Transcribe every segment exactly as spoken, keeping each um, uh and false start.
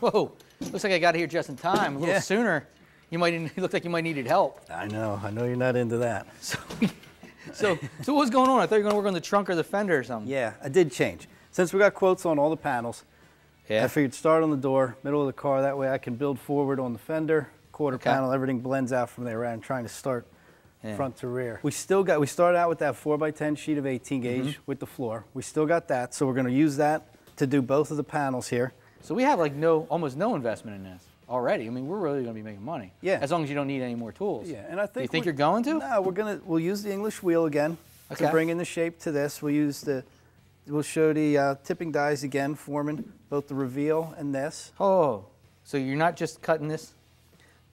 Whoa, looks like I got here just in time. A little yeah. sooner. You might it looked like you might needed help. I know. I know you're not into that. So, so, so what was going on? I thought you were going to work on the trunk or the fender or something. Yeah, I did change. Since we got quotes on all the panels, yeah. I figured start on the door, middle of the car. That way I can build forward on the fender, quarter okay. panel. Everything blends out from there. I'm trying to start yeah. front to rear. We still got. We started out with that four by ten sheet of eighteen gauge mm-hmm. with the floor. We still got that, so we're going to use that to do both of the panels here. So we have like no, almost no investment in this already. I mean, we're really going to be making money. Yeah. As long as you don't need any more tools. Yeah. And I think. Do you think you're going to? No, we're gonna. We'll use the English wheel again okay. to bring in the shape to this. We'll use the. We'll show the uh, tipping dies again, forming both the reveal and this. Oh. So you're not just cutting this?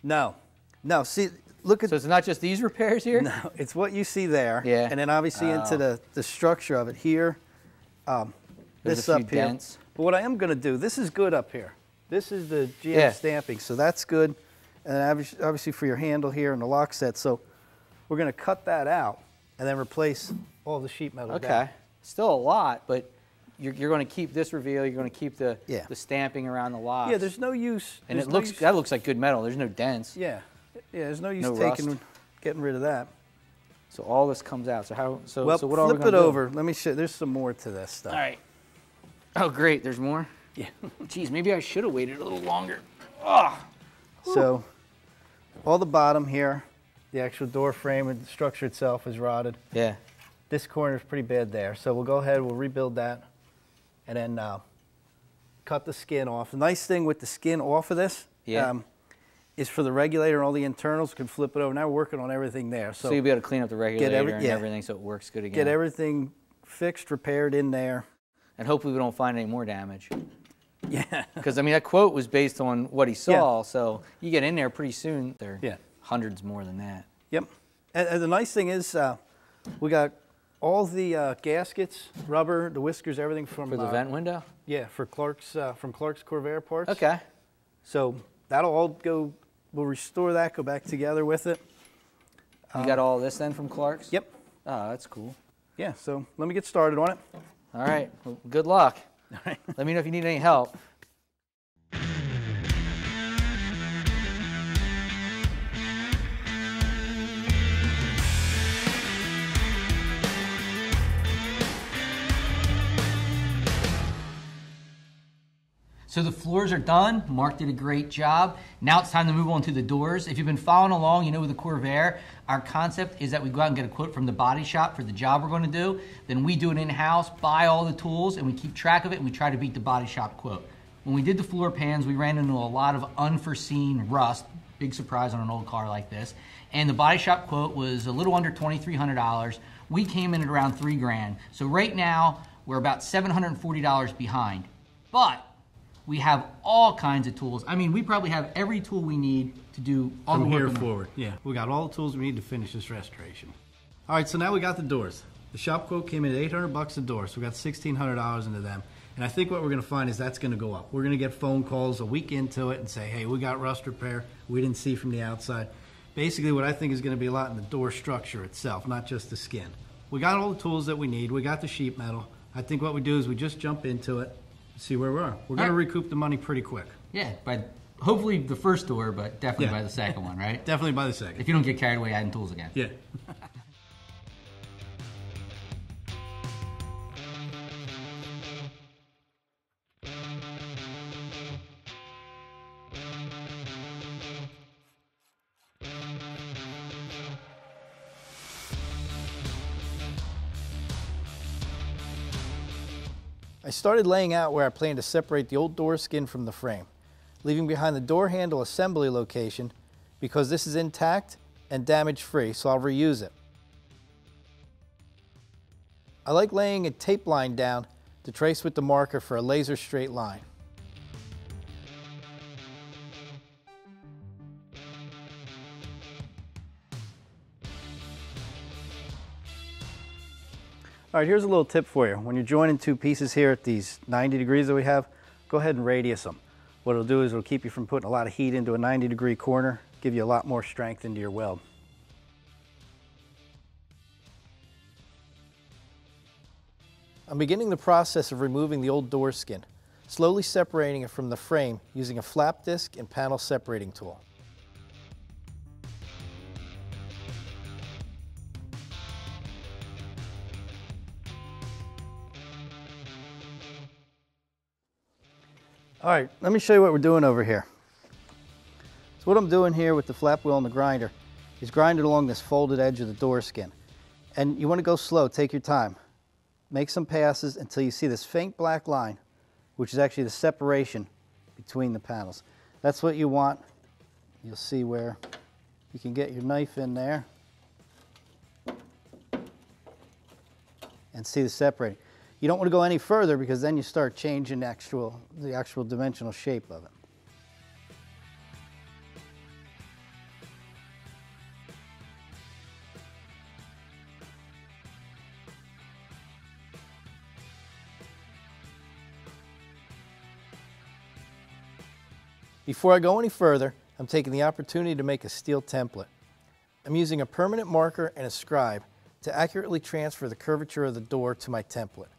No. No. See, look at. So it's not just these repairs here. No, it's what you see there. Yeah. And then obviously oh. into the the structure of it here. Um, There's this a few up dents. Here. But what I am going to do, this is good up here. This is the G M yeah. stamping, so that's good. And obviously for your handle here and the lock set, so we're going to cut that out and then replace all the sheet metal. Okay. Down. Still a lot, but you're, you're going to keep this reveal. You're going to keep the yeah. the stamping around the lock. Yeah. There's no use. And it no looks use. That looks like good metal. There's no dents. Yeah. Yeah. There's no use no taking rust. Getting rid of that. So all this comes out. So how? So, well, so what are we going to do? Flip it over. Let me show. There's some more to this stuff. All right. Oh, great. There's more? Yeah. Geez, maybe I should have waited a little longer. Oh. So all the bottom here, the actual door frame and the structure itself is rotted. Yeah. This corner is pretty bad there. So we'll go ahead, we'll rebuild that, and then uh, cut the skin off. The nice thing with the skin off of this yeah. um, is for the regulator and all the internals, can flip it over. Now we're working on everything there. So, so you'll be able to clean up the regulator every, and yeah. everything so it works good again. Get everything fixed, repaired in there. And hopefully we don't find any more damage. Yeah. Because, I mean, that quote was based on what he saw, yeah. so you get in there pretty soon. There are yeah. hundreds more than that. Yep. And, and the nice thing is uh, we got all the uh, gaskets, rubber, the whiskers, everything from... For the uh, vent window? Yeah, for Clark's, uh, from Clark's Corvair parts. Okay. So that'll all go... We'll restore that, go back together with it. You um, got all this then from Clark's? Yep. Oh, that's cool. Yeah, so let me get started on it. All right, well, good luck. All right. Let me know if you need any help. So the floors are done. Mark did a great job. Now it's time to move on to the doors. If you've been following along, you know with the Corvair, our concept is that we go out and get a quote from the body shop for the job we're going to do. Then we do it in-house, buy all the tools, and we keep track of it, and we try to beat the body shop quote. When we did the floor pans, we ran into a lot of unforeseen rust. Big surprise on an old car like this. And the body shop quote was a little under twenty-three hundred dollars. We came in at around three grand. So right now, we're about seven hundred forty dollars behind. But we have all kinds of tools. I mean, we probably have every tool we need to do all the work. From here forward, yeah. We got all the tools we need to finish this restoration. All right, so now we got the doors. The shop quote came in at eight hundred bucks a door, so we got sixteen hundred dollars into them. And I think what we're gonna find is that's gonna go up. We're gonna get phone calls a week into it and say, hey, we got rust repair, we didn't see from the outside. Basically, what I think is gonna be a lot in the door structure itself, not just the skin. We got all the tools that we need. We got the sheet metal. I think what we do is we just jump into it, see where we are. We're going right. to recoup the money pretty quick. Yeah, by hopefully the first door, but definitely yeah. by the second one, right? Definitely by the second. If you don't get carried away adding tools again. Yeah. I started laying out where I plan to separate the old door skin from the frame, leaving behind the door handle assembly location because this is intact and damage-free, so I'll reuse it. I like laying a tape line down to trace with the marker for a laser straight line. All right, here's a little tip for you. When you're joining two pieces here at these ninety degrees that we have, go ahead and radius them. What it'll do is it'll keep you from putting a lot of heat into a ninety degree corner, give you a lot more strength into your weld. I'm beginning the process of removing the old door skin. slowly separating it from the frame using a flap disc and panel separating tool. All right, let me show you what we're doing over here. So what I'm doing here with the flap wheel and the grinder is grinding along this folded edge of the door skin. And you want to go slow, take your time. Make some passes until you see this faint black line, which is actually the separation between the panels. That's what you want. You'll see where you can get your knife in there and see the separating. You don't want to go any further because then you start changing the actual, the actual dimensional shape of it. Before I go any further, I'm taking the opportunity to make a steel template. I'm using a permanent marker and a scribe to accurately transfer the curvature of the door to my template.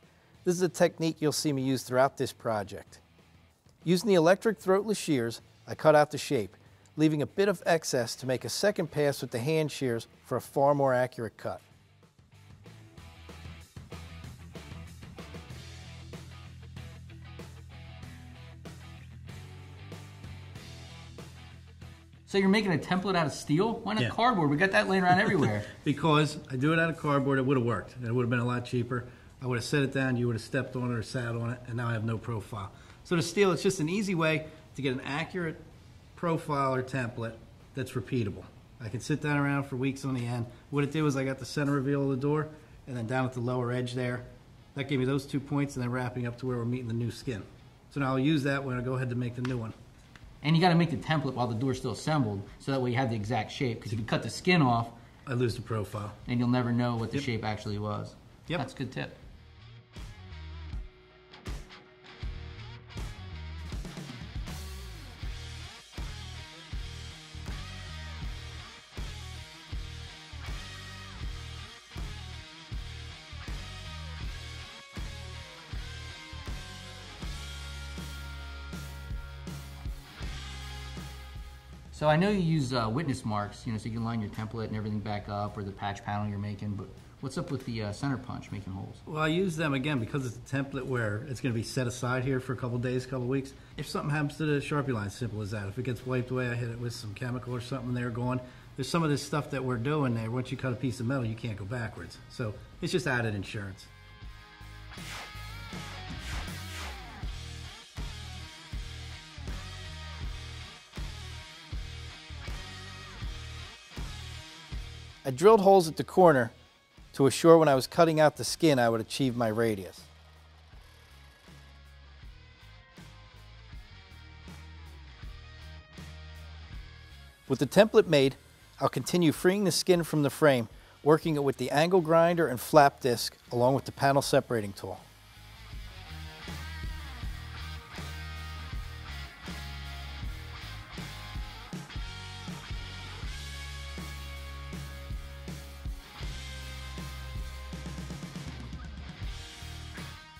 This is a technique you'll see me use throughout this project. Using the electric throatless shears, I cut out the shape, leaving a bit of excess to make a second pass with the hand shears for a far more accurate cut. So you're making a template out of steel? Why not yeah. cardboard? We got that laying around everywhere. Because I do it out of cardboard, it would have worked. And it would have been a lot cheaper. I would have set it down, you would have stepped on it or sat on it, and now I have no profile. So the steel, it's just an easy way to get an accurate profile or template that's repeatable. I can sit that around for weeks on the end. What it did was I got the center reveal of the door, and then down at the lower edge there, that gave me those two points, and then wrapping up to where we're meeting the new skin. So now I'll use that when I go ahead to make the new one. And you gotta make the template while the door's still assembled, so that way you have the exact shape, because if you cut the skin off, I lose the profile. And you'll never know what the yep. shape actually was. Yep. That's a good tip. So I know you use uh, witness marks, you know, so you can line your template and everything back up, or the patch panel you're making, but what's up with the uh, center punch making holes? Well, I use them, again, because it's a template where it's going to be set aside here for a couple days, couple weeks. If something happens to the Sharpie line, simple as that. If it gets wiped away, I hit it with some chemical or something, they're gone. There's some of this stuff that we're doing there. Once you cut a piece of metal, you can't go backwards. So it's just added insurance. I drilled holes at the corner to assure when I was cutting out the skin I would achieve my radius. With the template made, I'll continue freeing the skin from the frame, working it with the angle grinder and flap disc along with the panel separating tool.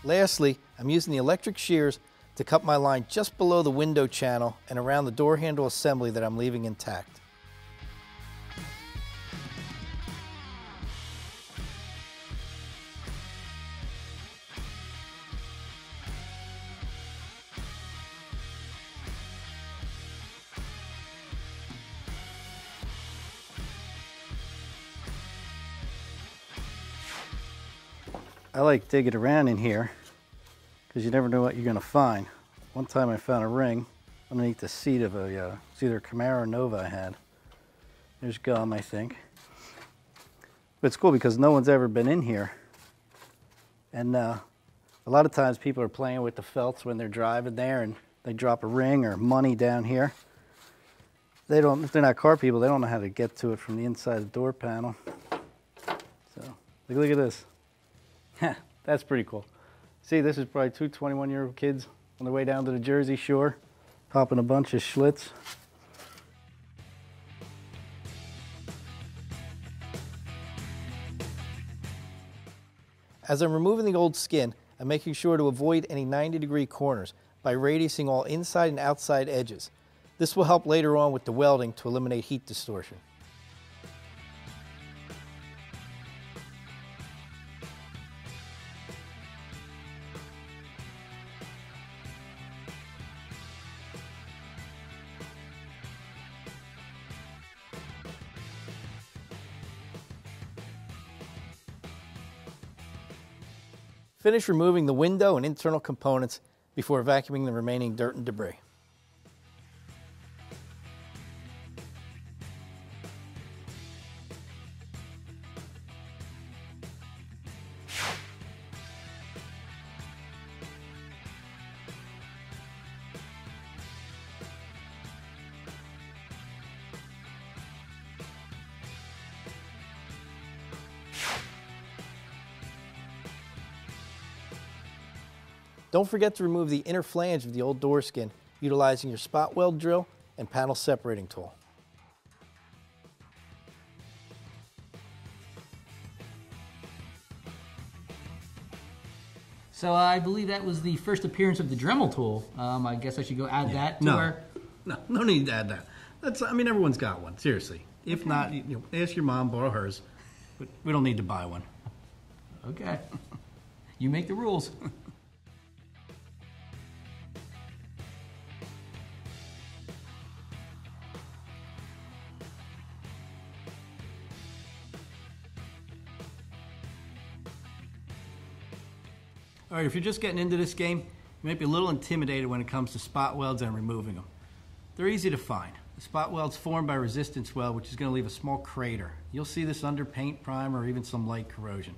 Lastly, I'm using the electric shears to cut my line just below the window channel and around the door handle assembly that I'm leaving intact. I like digging around in here because you never know what you're going to find. One time I found a ring underneath the seat of a, uh, it's either a Camaro or Nova I had. There's gum, I think. But it's cool because no one's ever been in here. And uh, a lot of times people are playing with the felts when they're driving there and they drop a ring or money down here. They don't, if they're not car people, they don't know how to get to it from the inside of the door panel. So, look, look at this. That's pretty cool. See, this is probably two twenty-one-year-old kids on their way down to the Jersey Shore, popping a bunch of Schlitz. As I'm removing the old skin, I'm making sure to avoid any ninety-degree corners by radiusing all inside and outside edges. This will help later on with the welding to eliminate heat distortion. Finish removing the window and internal components before vacuuming the remaining dirt and debris. Don't forget to remove the inner flange of the old door skin, utilizing your spot weld drill and panel separating tool. So uh, I believe that was the first appearance of the Dremel tool. Um, I guess I should go add yeah. that to no. our... No, no need to add that. That's, I mean, everyone's got one, seriously. If okay. not, you know, ask your mom, borrow hers. But we don't need to buy one. Okay. You make the rules. All right, if you're just getting into this game, you might be a little intimidated when it comes to spot welds and removing them. They're easy to find. The spot weld's formed by resistance weld, which is going to leave a small crater. You'll see this under paint, prime, or even some light corrosion.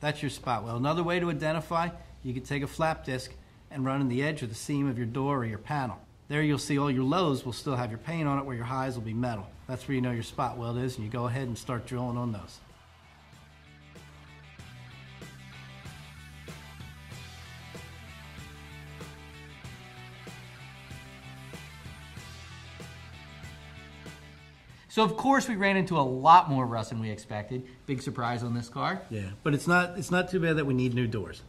That's your spot weld. Another way to identify, you can take a flap disc and run in the edge or the seam of your door or your panel. There you'll see all your lows will still have your paint on it where your highs will be metal. That's where you know your spot weld is, and you go ahead and start drilling on those. So of course we ran into a lot more rust than we expected. Big surprise on this car. Yeah, but it's not it's not too bad that we need new doors.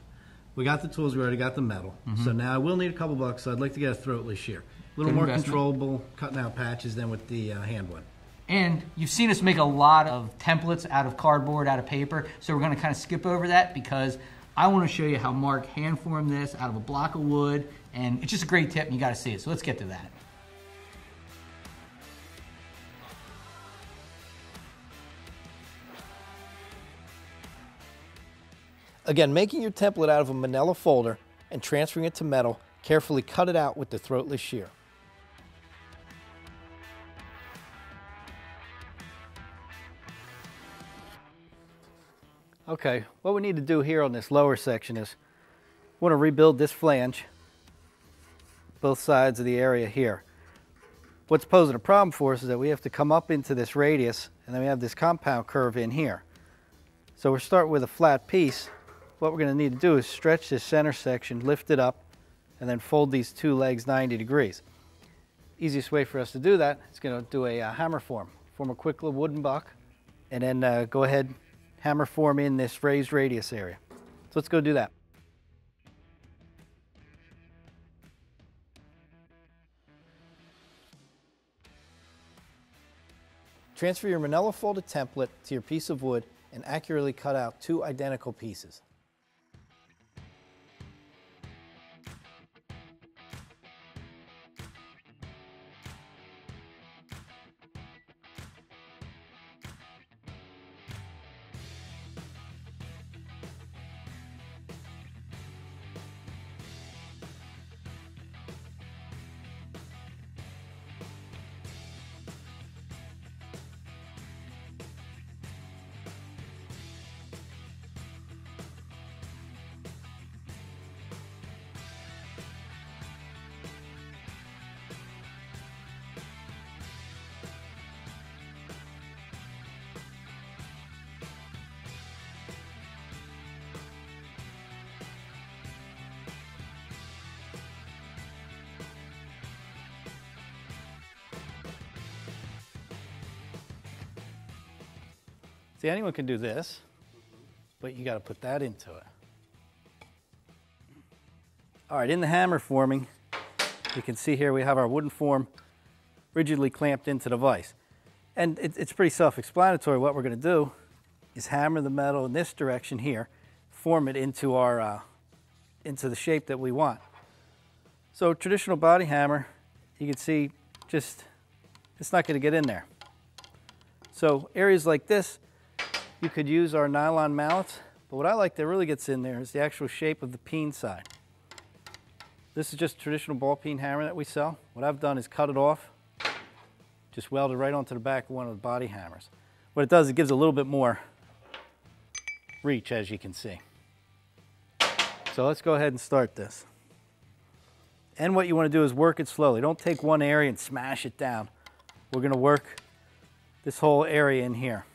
We got the tools, we already got the metal. Mm-hmm. So now I will need a couple bucks, so I'd like to get a throatless shear. A little Good more investment. Controllable, cutting out patches than with the uh, hand one. And you've seen us make a lot of templates out of cardboard, out of paper, so we're gonna kind of skip over that because I wanna show you how Mark hand formed this out of a block of wood, and it's just a great tip and you gotta see it, so let's get to that. Again, making your template out of a manila folder and transferring it to metal, carefully cut it out with the throatless shear. Okay, what we need to do here on this lower section is we want to rebuild this flange, both sides of the area here. What's posing a problem for us is that we have to come up into this radius and then we have this compound curve in here. So we're starting with a flat piece. What we're going to need to do is stretch this center section, lift it up, and then fold these two legs ninety degrees. Easiest way for us to do that is going to do a uh, hammer form. Form a quick little wooden buck, and then uh, go ahead, hammer form in this raised radius area. So let's go do that. Transfer your manila folded template to your piece of wood and accurately cut out two identical pieces. See, anyone can do this, but you got to put that into it. All right, in the hammer forming, You can see here we have our wooden form rigidly clamped into the vise. And it, it's pretty self-explanatory. What we're going to do is hammer the metal in this direction here, form it into our uh, into the shape that we want. So traditional body hammer, you can see just it's not going to get in there. So areas like this, you could use our nylon mallets, but what I like that really gets in there is the actual shape of the peen side. This is just a traditional ball peen hammer that we sell. What I've done is cut it off, just weld it right onto the back of one of the body hammers. What it does, it gives a little bit more reach, as you can see. So let's go ahead and start this. And what you want to do is work it slowly. Don't take one area and smash it down. We're going to work this whole area in here.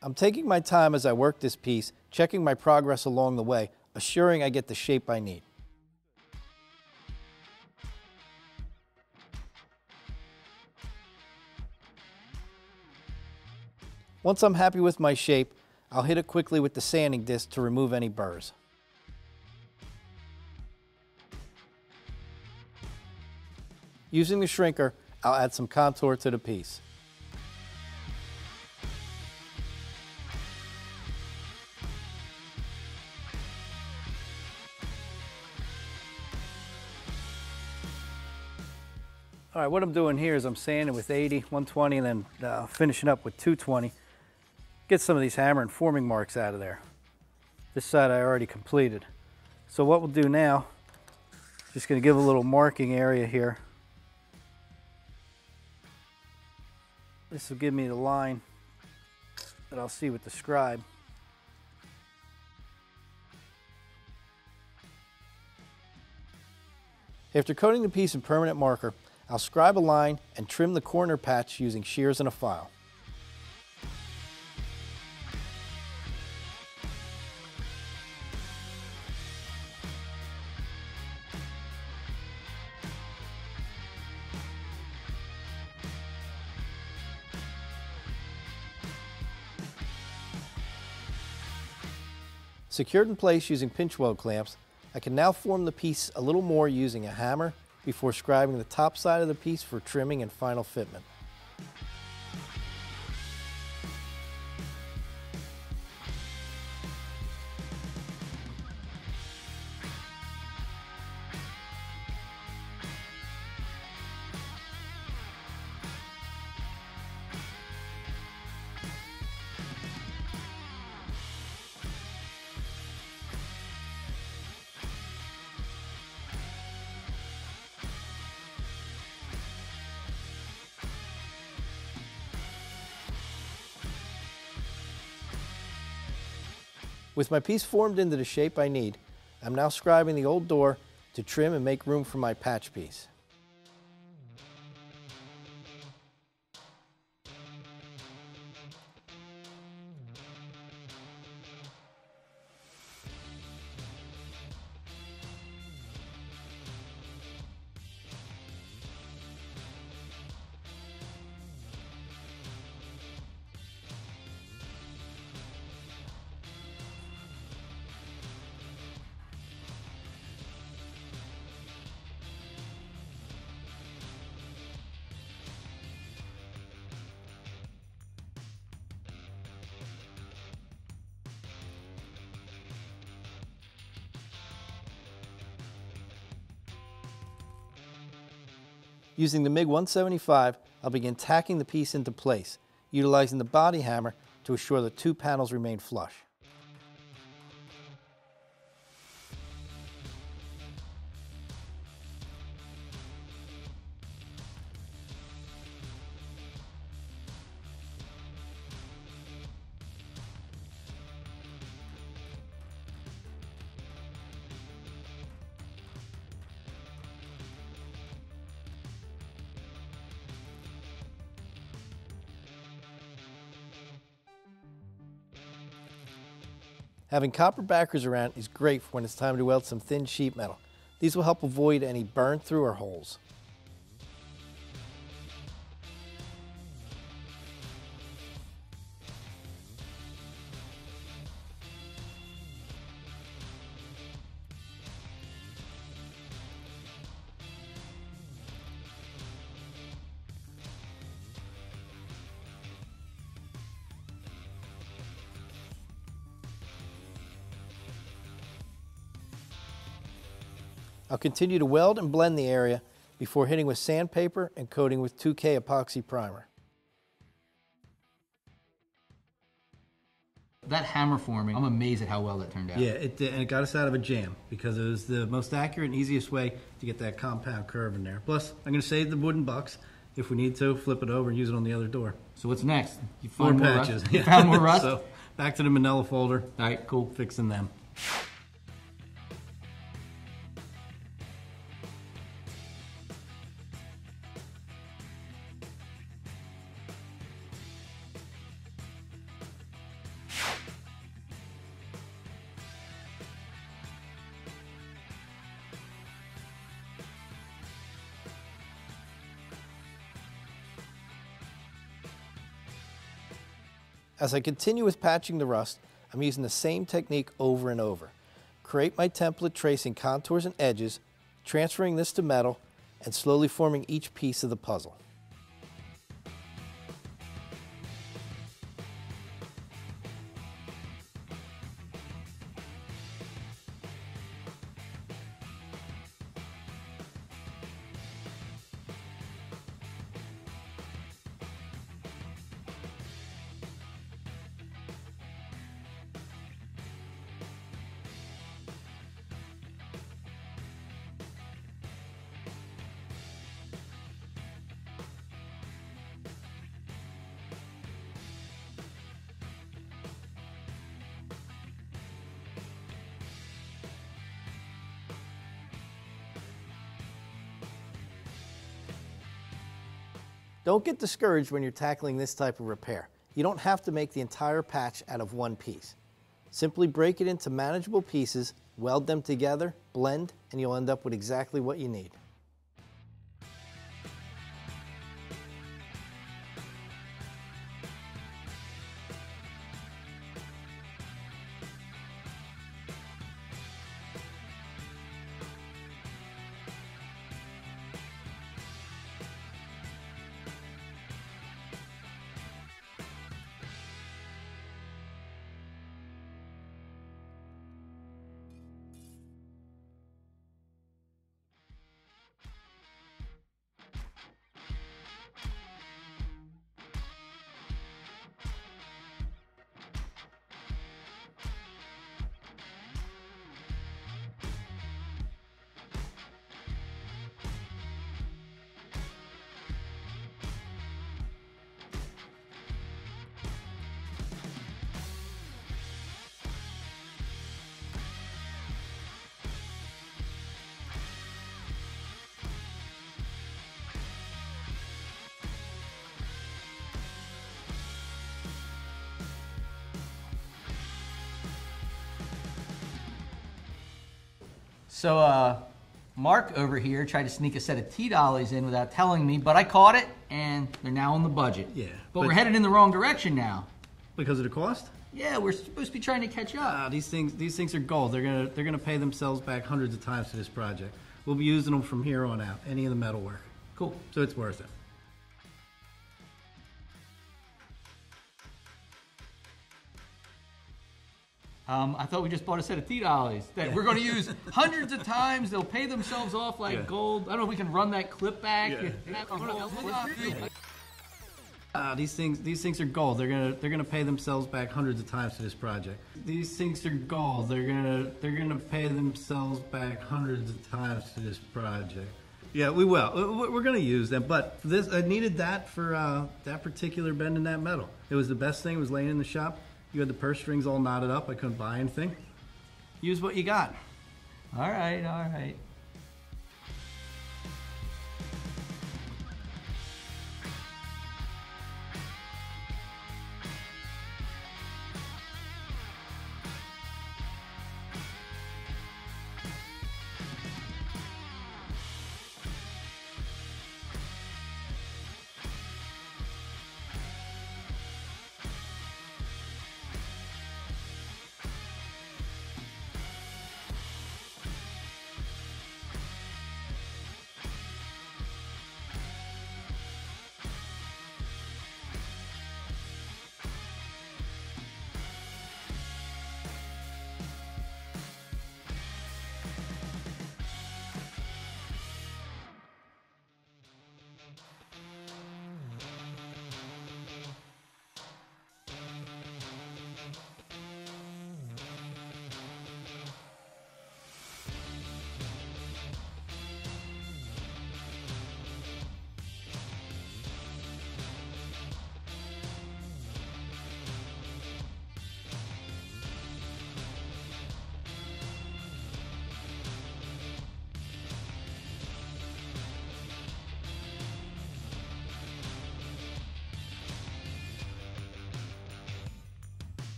I'm taking my time as I work this piece, checking my progress along the way, assuring I get the shape I need. Once I'm happy with my shape, I'll hit it quickly with the sanding disc to remove any burrs. Using the shrinker, I'll add some contour to the piece. All right, what I'm doing here is I'm sanding with eighty, one twenty, and then uh, finishing up with two twenty. Get some of these hammer and forming marks out of there. This side I already completed. So what we'll do now, just gonna give a little marking area here. This will give me the line that I'll see with the scribe. After coating the piece in permanent marker, I'll scribe a line and trim the corner patch using shears and a file. Secured in place using pinch weld clamps, I can now form the piece a little more using a hammer before scribing the top side of the piece for trimming and final fitment. With my piece formed into the shape I need, I'm now scribing the old door to trim and make room for my patch piece. Using the MIG one seventy-five, I'll begin tacking the piece into place, utilizing the body hammer to assure the two panels remain flush. Having copper backers around is great for when it's time to weld some thin sheet metal. These will help avoid any burn through or holes. I'll continue to weld and blend the area before hitting with sandpaper and coating with two K epoxy primer. That hammer forming, I'm amazed at how well that turned out. Yeah, it did, and it got us out of a jam because it was the most accurate and easiest way to get that compound curve in there. Plus, I'm gonna save the wooden bucks. If we need to, flip it over and use it on the other door. So what's next? You found more patches. Rust? You found more rust? So, back to the manila folder. All right, cool. Fixing them. As I continue with patching the rust, I'm using the same technique over and over. Create my template, tracing contours and edges, transferring this to metal, and slowly forming each piece of the puzzle. Don't get discouraged when you're tackling this type of repair. You don't have to make the entire patch out of one piece. Simply break it into manageable pieces, weld them together, blend, and you'll end up with exactly what you need. So uh, Mark over here tried to sneak a set of T-dollies in without telling me, but I caught it, and they're now on the budget. Yeah. But, but we're headed in the wrong direction now. Because of the cost? Yeah, we're supposed to be trying to catch up. Uh, these things, these things are gold. They're gonna, they're gonna pay themselves back hundreds of times for this project. We'll be using them from here on out. Any of the metal work. Cool. So it's worth it. Um, I thought we just bought a set of T-dollies that yeah. we're going to use hundreds of times. They'll pay themselves off like yeah. gold. I don't know if we can run that clip back. Yeah. Yeah. Uh, these things, these things are gold. They're gonna, they're gonna pay themselves back hundreds of times for this project. These things are gold. They're gonna, they're gonna pay themselves back hundreds of times for this project. Yeah, we will. We're gonna use them, but this, I needed that for uh, that particular bend in that metal. It was the best thing. It was laying in the shop. You had the purse strings all knotted up. I couldn't buy anything. Use what you got. All right, all right.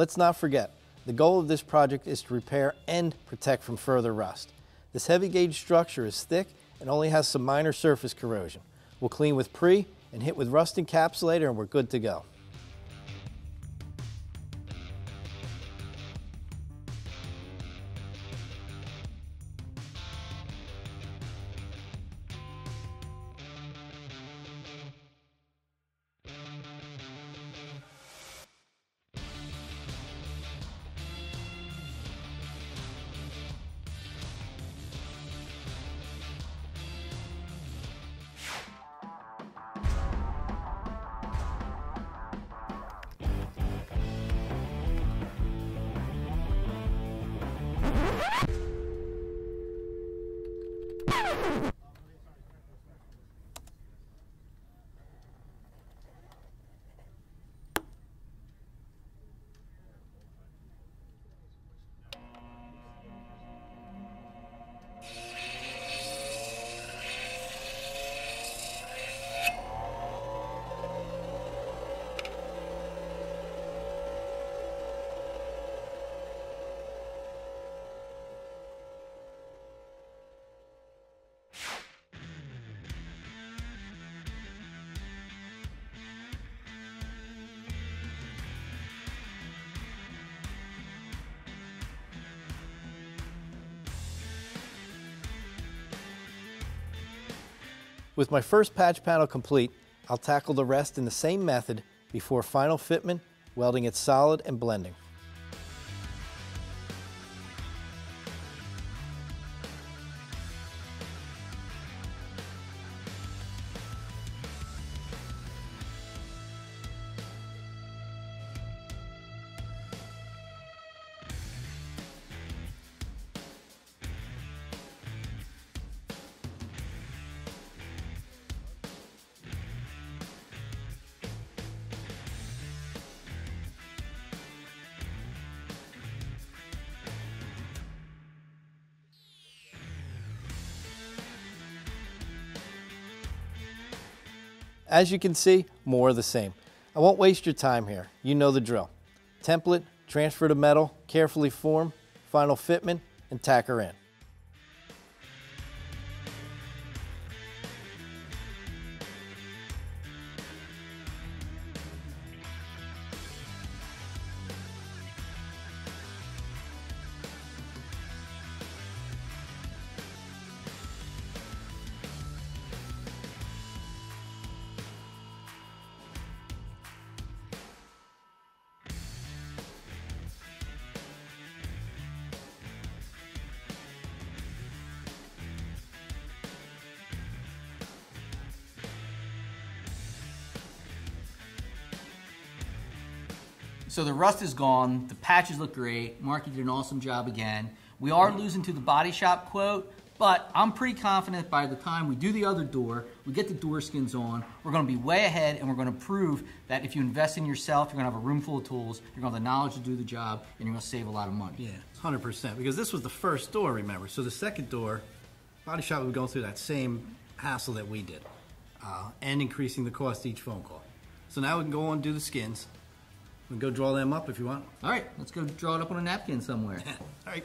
Let's not forget, the goal of this project is to repair and protect from further rust. This heavy gauge structure is thick and only has some minor surface corrosion. We'll clean with pre and hit with rust encapsulator and we're good to go. With my first patch panel complete, I'll tackle the rest in the same method before final fitment, welding it solid and blending. As you can see, more of the same. I won't waste your time here. You know the drill. Template, transfer to metal, carefully form, final fitment, and tack her in. So the rust is gone, the patches look great, Mark, you did an awesome job again. We are losing to the body shop quote, but I'm pretty confident by the time we do the other door, we get the door skins on, we're gonna be way ahead and we're gonna prove that if you invest in yourself, you're gonna have a room full of tools, you're gonna have the knowledge to do the job, and you're gonna save a lot of money. Yeah, one hundred percent, because this was the first door, remember. So the second door, body shop would go through that same hassle that we did, uh, and increasing the cost each phone call. So now we can go on and do the skins. We can go draw them up if you want. All right, let's go draw it up on a napkin somewhere. All right.